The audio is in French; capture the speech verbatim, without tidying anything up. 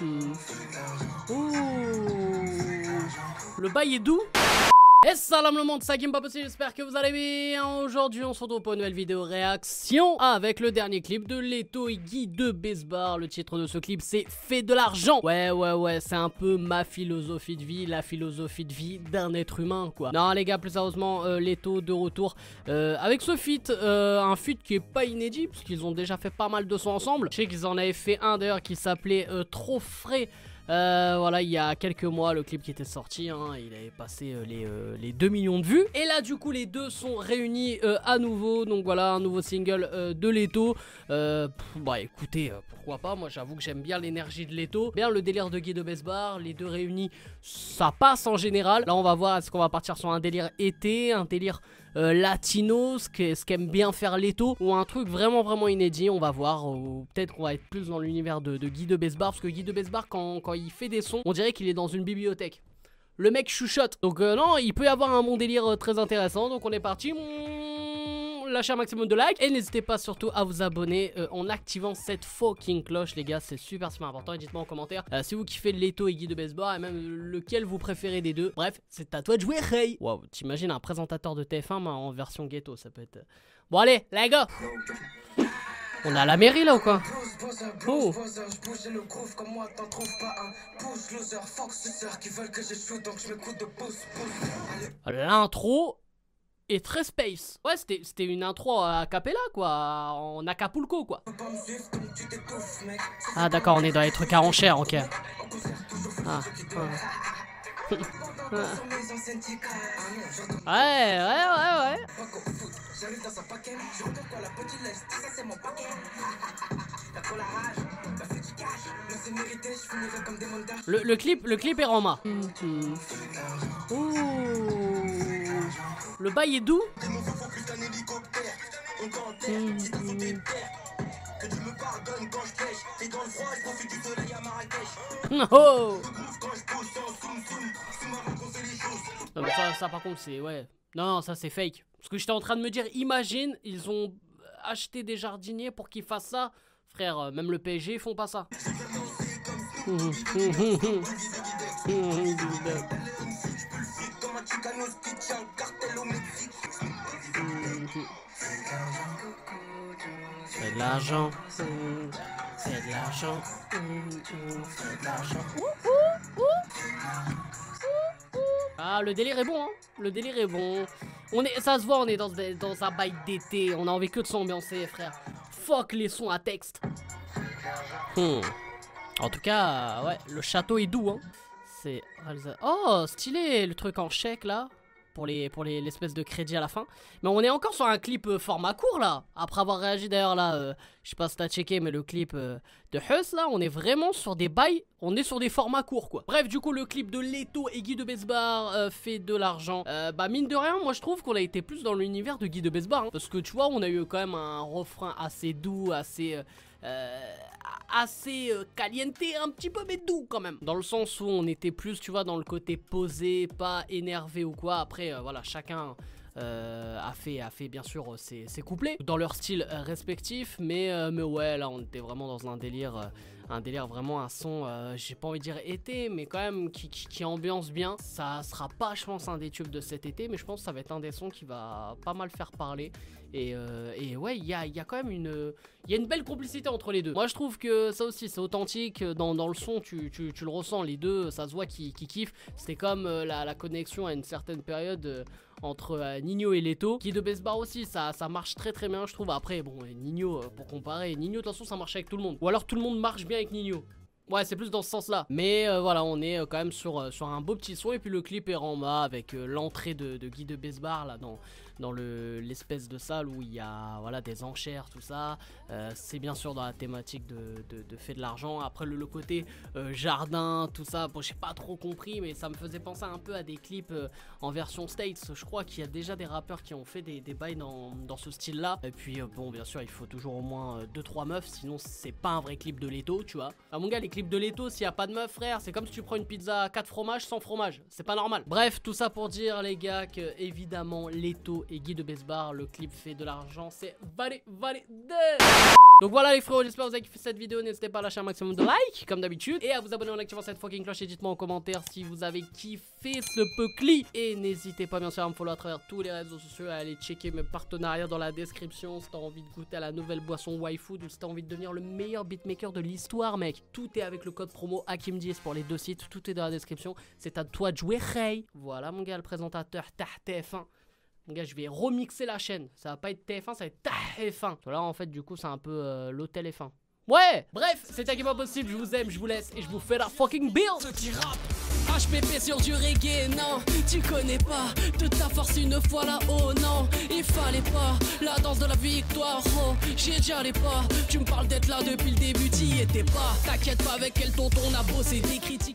Ouh. Le bail est doux. Et salam le monde, c'est Hakim pas possible, j'espère que vous allez bien. Aujourd'hui on se retrouve pour une nouvelle vidéo réaction avec le dernier clip de Leto et Guy deux Bezbar. Le titre de ce clip c'est Fait de l'argent. Ouais ouais ouais, c'est un peu ma philosophie de vie, la philosophie de vie d'un être humain quoi. Non les gars, plus sérieusement, euh, Leto de retour euh, avec ce feat, euh, un feat qui est pas inédit parce qu'ils ont déjà fait pas mal de sons ensemble. Je sais qu'ils en avaient fait un d'ailleurs qui s'appelait euh, Trop frais. Euh, voilà, il y a quelques mois le clip qui était sorti, hein, il avait passé euh, les, euh, les deux millions de vues. Et là du coup les deux sont réunis euh, à nouveau. Donc voilà un nouveau single euh, de Leto. euh, pff, Bah écoutez, euh, pourquoi pas. Moi j'avoue que j'aime bien l'énergie de Leto, bien le délire de Guy deux Bezbar. Les deux réunis ça passe en général. Là on va voir, est-ce qu'on va partir sur un délire été, un délire euh, latino, ce qu'aime bien faire Leto, ou un truc vraiment vraiment inédit. On va voir, euh, peut-être qu'on va être plus dans l'univers de, de Guy deux Bezbar. Parce que Guy deux Bezbar quand, quand il fait des sons, on dirait qu'il est dans une bibliothèque. Le mec chuchote. Donc euh, non, il peut y avoir un bon délire euh, très intéressant. Donc on est parti. Mmh, lâchez un maximum de likes. Et n'hésitez pas surtout à vous abonner euh, en activant cette fucking cloche les gars. C'est super super important. Et dites-moi en commentaire euh, si vous kiffez Leto et Guy deux Bezbar. Et même lequel vous préférez des deux. Bref, c'est à toi de jouer, hey. Waouh, t'imagines un présentateur de T F un mais en version ghetto, ça peut être... Bon allez, les gars. On est à la mairie là ou quoi? Oh. L'intro est très space. Ouais, c'était une intro à Capella quoi, en Acapulco quoi. Ah d'accord, on est dans les trucs à enchères, ok. Ah, ouais. Ouais, ouais, ouais, ouais. Le, le clip, le clip est Roma. Mm-hmm. Ouh. Le bail est doux. Mm-hmm. Oh. Ça, ça par contre c'est ouais. Non, ça c'est fake. Parce que j'étais en train de me dire, imagine, ils ont acheté des jardiniers pour qu'ils fassent ça. Frère, même le P S G ils font pas ça. C'est de l'argent, c'est de l'argent, c'est de l'argent. Ah, le délire est bon, hein. Le délire est bon. On est, ça se voit, on est dans, dans un bail d'été. On a envie que de s'ambiancer, frère. Fuck les sons à texte. Hmm. En tout cas, ouais, le château est doux, hein. C'est... Oh, stylé, le truc en chèque, là. Pour les, pour les, l'espèce de crédit à la fin. Mais on est encore sur un clip euh, format court, là. Après avoir réagi, d'ailleurs, là, euh, je sais pas si t'as checké, mais le clip euh, de Heuss, là, on est vraiment sur des bails... On est sur des formats courts quoi. Bref du coup le clip de Leto et Guy deux Bezbar euh, Fait de l'argent. euh, Bah mine de rien moi je trouve qu'on a été plus dans l'univers de Guy deux Bezbar hein, parce que tu vois on a eu quand même un refrain assez doux, assez euh, assez euh, caliente un petit peu mais doux quand même. Dans le sens où on était plus tu vois dans le côté posé, pas énervé ou quoi. Après euh, voilà chacun Euh, a, fait, a fait bien sûr euh, ses, ses couplets dans leur style euh, respectif mais, euh, mais ouais là on était vraiment dans un délire euh, un délire vraiment un son euh, j'ai pas envie de dire été mais quand même qui, qui, qui ambiance bien. Ça sera pas je pense un des tubes de cet été mais je pense que ça va être un des sons qui va pas mal faire parler. Et, euh, et ouais il y a, y a quand même une il y a une belle complicité entre les deux. Moi je trouve que ça aussi c'est authentique dans, dans le son tu, tu, tu le ressens les deux ça se voit qui qui kiffent. C'était comme euh, la, la connexion à une certaine période euh, entre euh, Ninho et Leto. Guy deux Bezbar aussi ça, ça marche très très bien je trouve. Après bon Ninho euh, pour comparer Ninho de toute façon ça marche avec tout le monde. Ou alors tout le monde marche bien avec Ninho. Ouais c'est plus dans ce sens là. Mais euh, voilà on est euh, quand même sur, euh, sur un beau petit son. Et puis le clip est en bas avec euh, l'entrée de, de Guy deux Bezbar là dans, dans l'espèce le, de salle où il y a voilà, des enchères tout ça. euh, C'est bien sûr dans la thématique de, de, de fait de l'argent. Après le, le côté euh, jardin tout ça bon j'ai pas trop compris mais ça me faisait penser un peu à des clips euh, en version States. Je crois qu'il y a déjà des rappeurs qui ont fait des, des bails dans, dans ce style là. Et puis euh, bon bien sûr il faut toujours au moins euh, deux trois meufs sinon c'est pas un vrai clip de Leto tu vois. Ah mon gars les clip de Leto, s'il n'y a pas de meuf, frère, c'est comme si tu prends une pizza à quatre fromages sans fromage, c'est pas normal. Bref, tout ça pour dire, les gars, que évidemment Leto et Guy deux Bezbar, le clip Fait de l'argent, c'est validé, validé. Donc voilà les frérots, j'espère que vous avez kiffé cette vidéo, n'hésitez pas à lâcher un maximum de likes comme d'habitude et à vous abonner en activant cette fucking cloche et dites-moi en commentaire si vous avez kiffé ce peucli. Et n'hésitez pas bien sûr à me follow à travers tous les réseaux sociaux, à aller checker mes partenariats dans la description si t'as envie de goûter à la nouvelle boisson waifu ou si t'as envie de devenir le meilleur beatmaker de l'histoire mec. Tout est avec le code promo Hakim dix pour les deux sites, tout est dans la description, c'est à toi de jouer. Voilà mon gars le présentateur T F un. Mon gars, je vais remixer la chaîne. Ça va pas être T F un, ça va être T F un. Là, en fait, du coup, c'est un peu euh, l'hôtel F un. Ouais, bref, c'était Hakim pas possible. Je vous aime, je vous laisse et je vous fais la fucking build. Ceux qui rappent, H P P sur du reggae, non. Tu connais pas de ta force une fois là-haut, non. Il fallait pas la danse de la victoire, oh. J'ai déjà les pas. Tu me parles d'être là depuis le début, t'y étais pas. T'inquiète pas avec quel tonton on a bossé des critiques.